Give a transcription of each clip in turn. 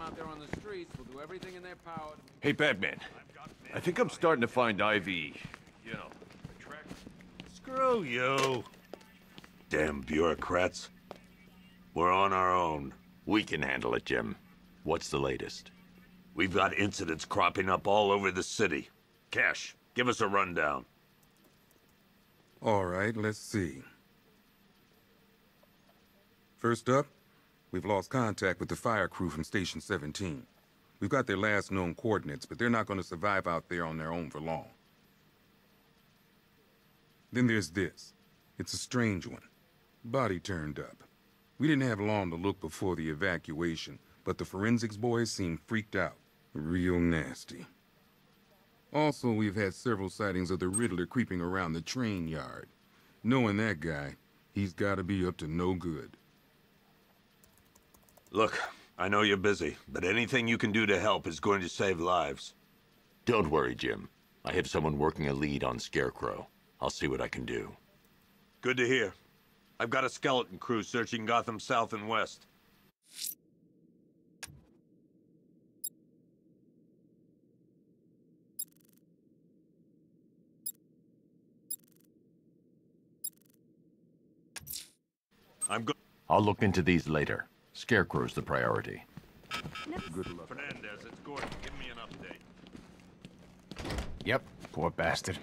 them out there on the streets. We'll do everything in their power. Hey, Batman. I think I'm starting to find Ivy. You know, screw you. Damn bureaucrats. We're on our own. We can handle it, Jim. What's the latest? We've got incidents cropping up all over the city. Cash, give us a rundown. All right, let's see. First up, we've lost contact with the fire crew from Station 17. We've got their last known coordinates, but they're not going to survive out there on their own for long. Then there's this. It's a strange one. Body turned up. We didn't have long to look before the evacuation, but the forensics boys seemed freaked out. Real nasty. Also, we've had several sightings of the Riddler creeping around the train yard. Knowing that guy, he's gotta be up to no good. Look, I know you're busy, but anything you can do to help is going to save lives. Don't worry, Jim. I have someone working a lead on Scarecrow. I'll see what I can do. Good to hear. I've got a skeleton crew searching Gotham South and West. I'll look into these later. Scarecrow's the priority. Good luck. Fernandez, it's Gordon. Give me an update. Yep, poor bastard.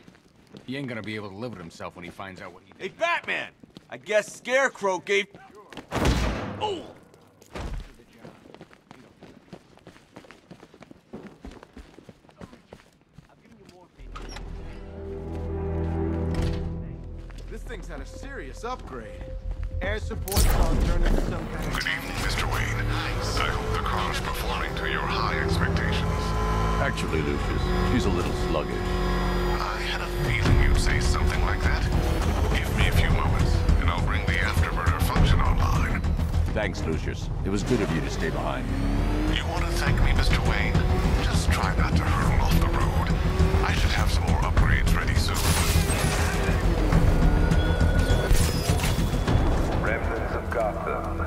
He ain't gonna be able to live with himself when he finds out what he did. Hey, Batman! I guess Scarecrow gave... Oh! This thing's had a serious upgrade. Air support will turn into some kind of... Good evening, Mr. Wayne. Nice. I hope the car's performing to your high expectations. Actually, Lucius, she's a little sluggish. I had a feeling you'd say something like that. Give me a few moments, and I'll bring the afterburner function online. Thanks, Lucius. It was good of you to stay behind. You want to thank me, Mr. Wayne? Just try not to hurtle off the road. I should have some more upgrades ready soon. Remnants of Gotham,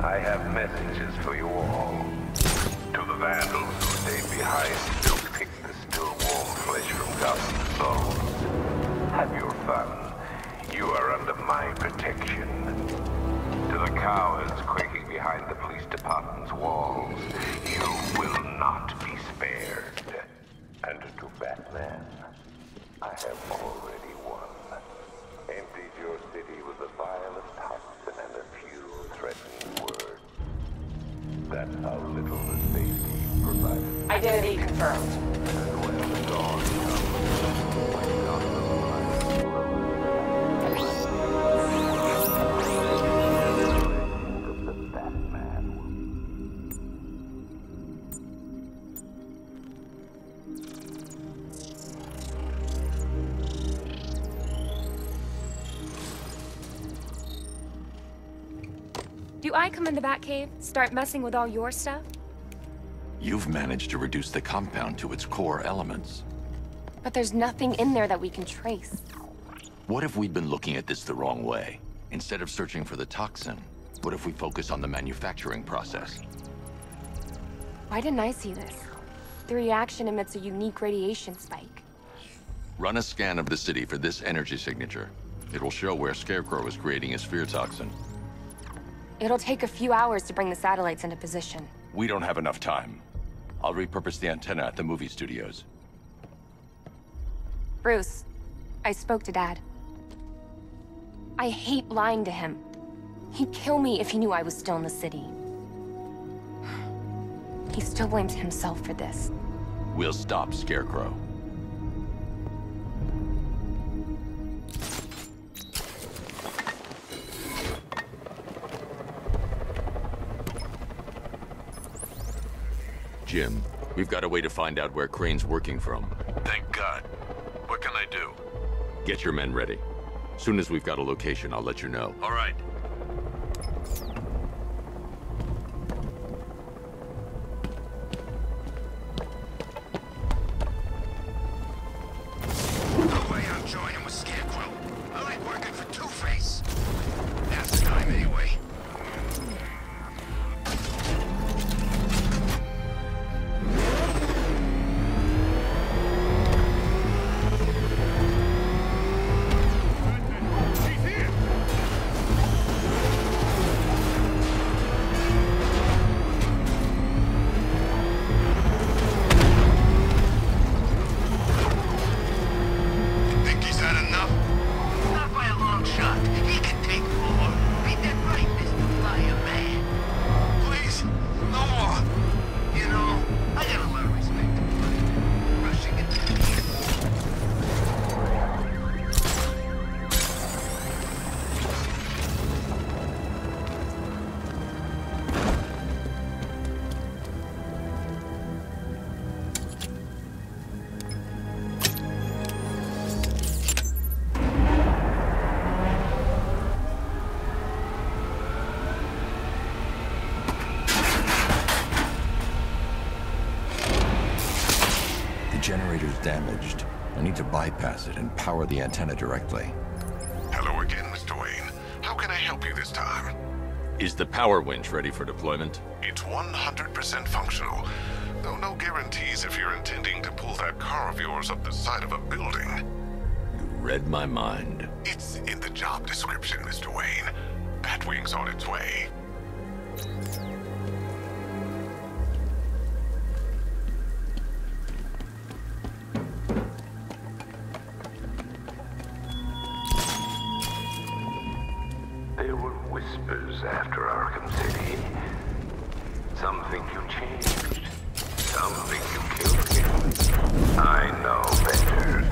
I have messages for you all. To the vandals who stayed behind to pick the still warm flesh from Gotham's bones, have your fun. You are under my protection. To the cowards quaking behind the police department's walls, you will not be spared. And to Batman, I have already won. Emptied your city with the vilest toxin and a few threatening words. That's how little the safety provided. Identity confirmed. And when the dawn comes, my God, the Batman. Do I come in the Batcave, start messing with all your stuff? You've managed to reduce the compound to its core elements. But there's nothing in there that we can trace. What if we'd been looking at this the wrong way? Instead of searching for the toxin, what if we focus on the manufacturing process? Why didn't I see this? The reaction emits a unique radiation spike. Run a scan of the city for this energy signature. It will show where Scarecrow is creating his fear toxin. It'll take a few hours to bring the satellites into position. We don't have enough time. I'll repurpose the antenna at the movie studios. Bruce, I spoke to Dad. I hate lying to him. He'd kill me if he knew I was still in the city. He still blames himself for this. We'll stop Scarecrow. Jim, we've got a way to find out where Crane's working from. Thank God. What can I do? Get your men ready. Soon as we've got a location, I'll let you know. All right. generator's damaged. I need to bypass it and power the antenna directly. Hello again, Mr. Wayne. How can I help you this time? Is the power winch ready for deployment? It's 100% functional, though no guarantees if you're intending to pull that car of yours up the side of a building. You read my mind. It's in the job description, Mr. Wayne. Batwing's on its way. After Arkham City. Some think you changed. Some think you killed him. I know better.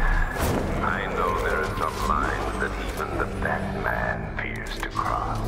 I know there are some lines that even the Batman fears to cross.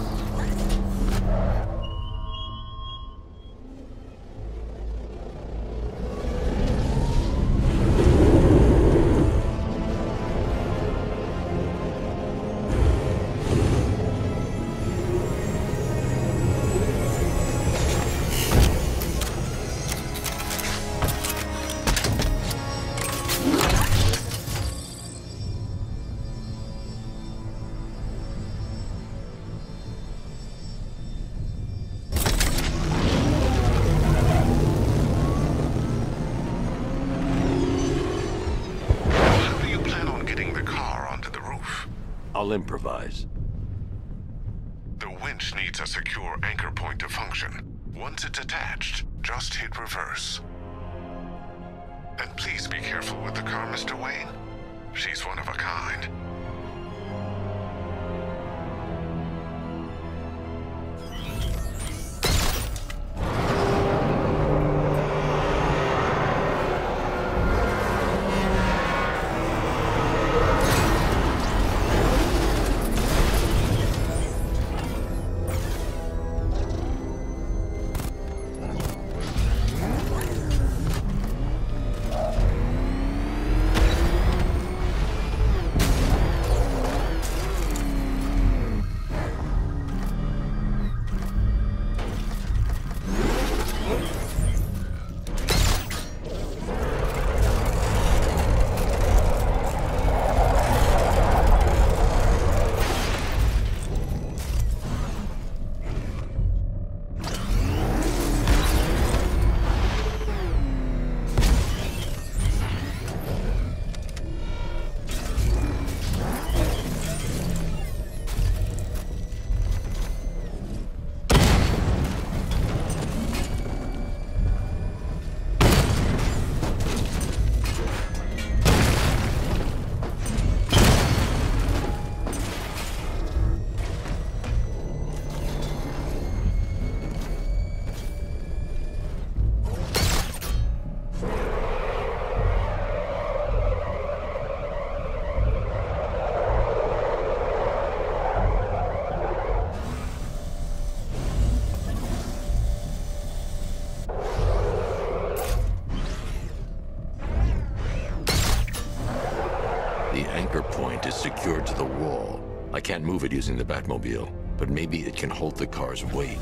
I'll improvise. The winch needs a secure anchor point to function. Once it's attached, just hit reverse. And please be careful with the car, Mr. Wayne. She's one of a kind. Secured to the wall. I can't move it using the Batmobile, but maybe it can hold the car's weight.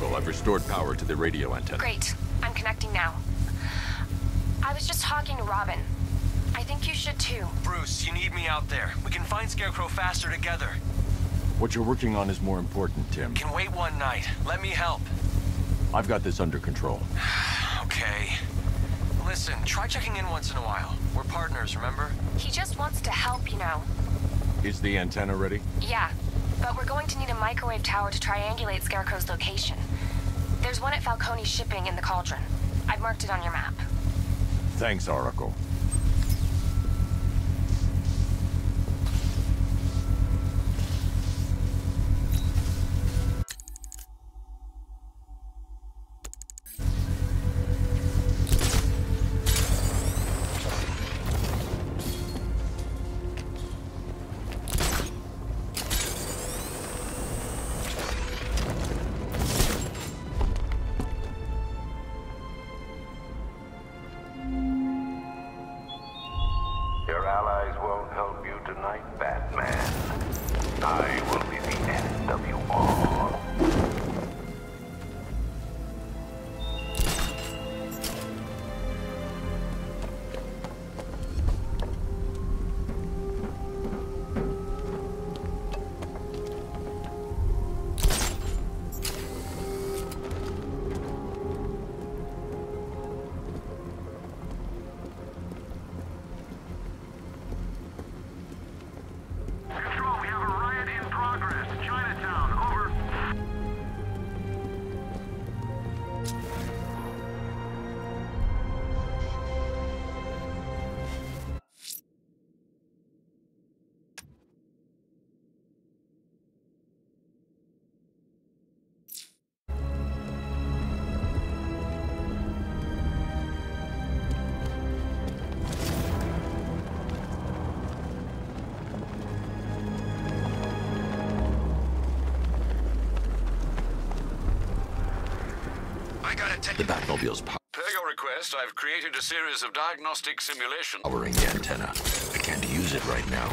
Oracle. I've restored power to the radio antenna. Great. I'm connecting now. I was just talking to Robin. I think you should too. Bruce, you need me out there. We can find Scarecrow faster together. What you're working on is more important, Tim. Can wait one night. Let me help. I've got this under control. Okay. Listen, try checking in once in a while. We're partners, remember? He just wants to help, you know. Is the antenna ready? Yeah, but we're going to need a microwave tower to triangulate Scarecrow's location. There's one at Falcone Shipping in the Cauldron. I've marked it on your map. Thanks, Oracle. The Batmobile's power. Per your request, I've created a series of diagnostic simulations. Powering the antenna. I can't use it right now.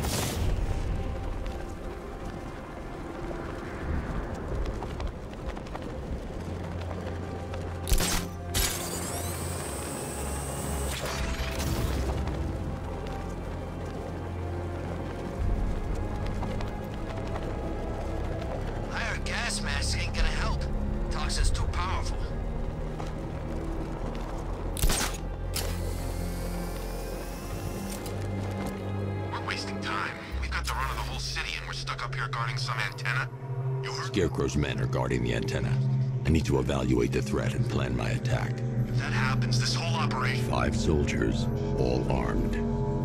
Scarecrow's men are guarding the antenna. I need to evaluate the threat and plan my attack. If that happens, this whole operation... 5 soldiers, all armed.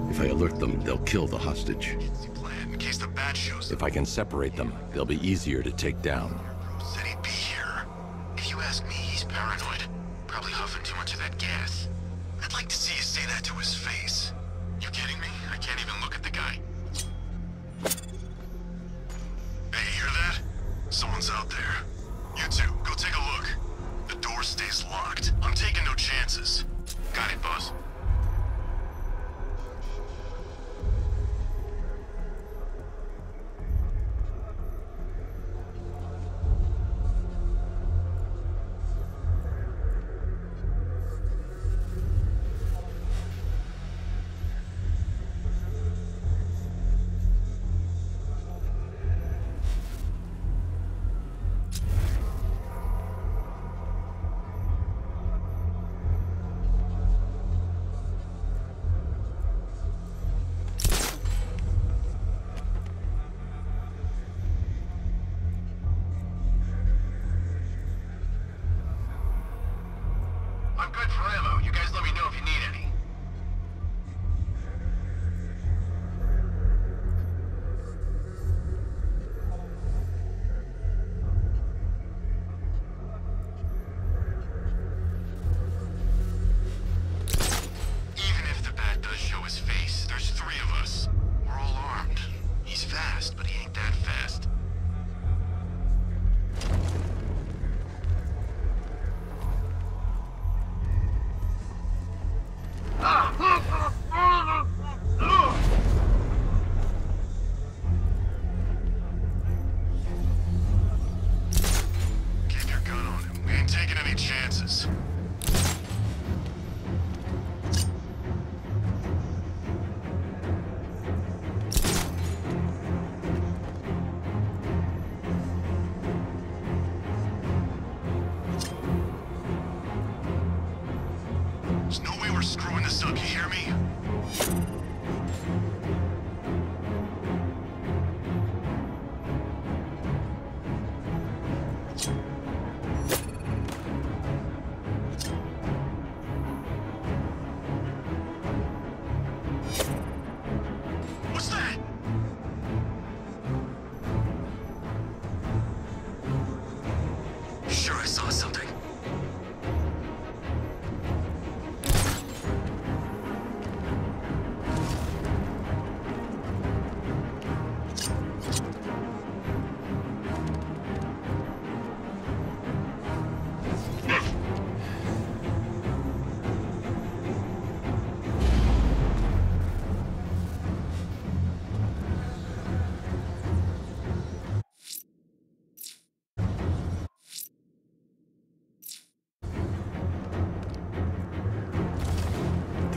If I alert them, they'll kill the hostage. It's the plan, in case the bat shows up. If I can separate them, they'll be easier to take down. Bro said he'd be here. If you ask me, he's paranoid. Probably huffing too much of that gas. I'd like to see you say that to his face. You kidding me? I can't even look at the guy. Someone's out there. You two, go take a look. The door stays locked. I'm taking no chances. Got it, boss.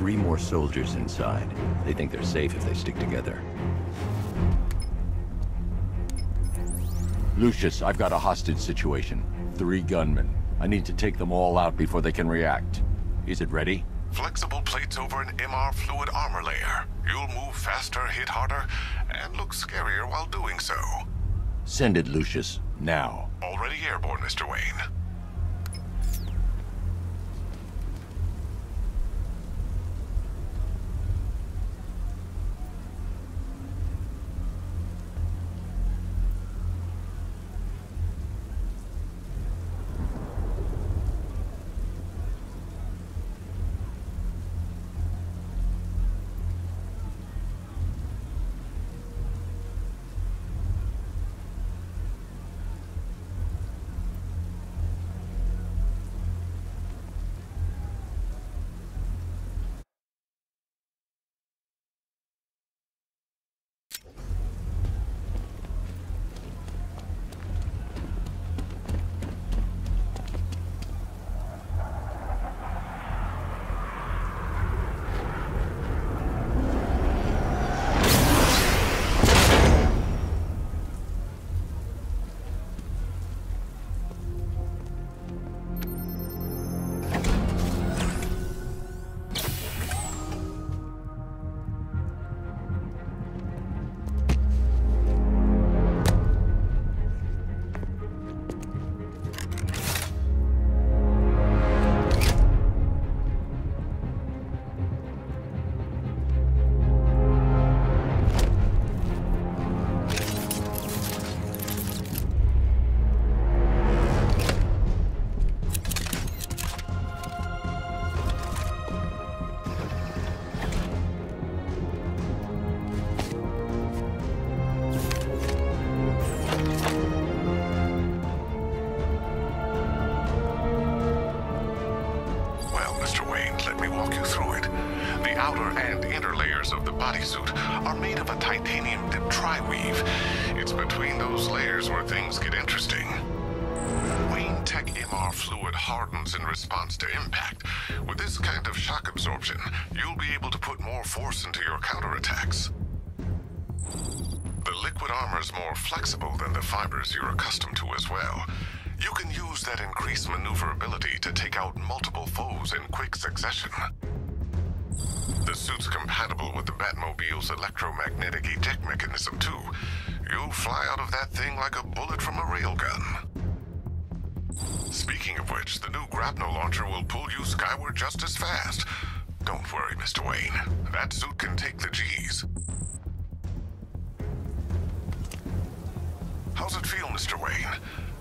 3 more soldiers inside. They think they're safe if they stick together. Lucius, I've got a hostage situation. 3 gunmen. I need to take them all out before they can react. Is it ready? Flexible plates over an MR fluid armor layer. You'll move faster, hit harder, and look scarier while doing so. Send it, Lucius. Now. Already airborne, Mr. Wayne.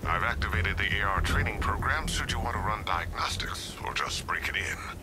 I've activated the AR training program should you want to run diagnostics or just break it in.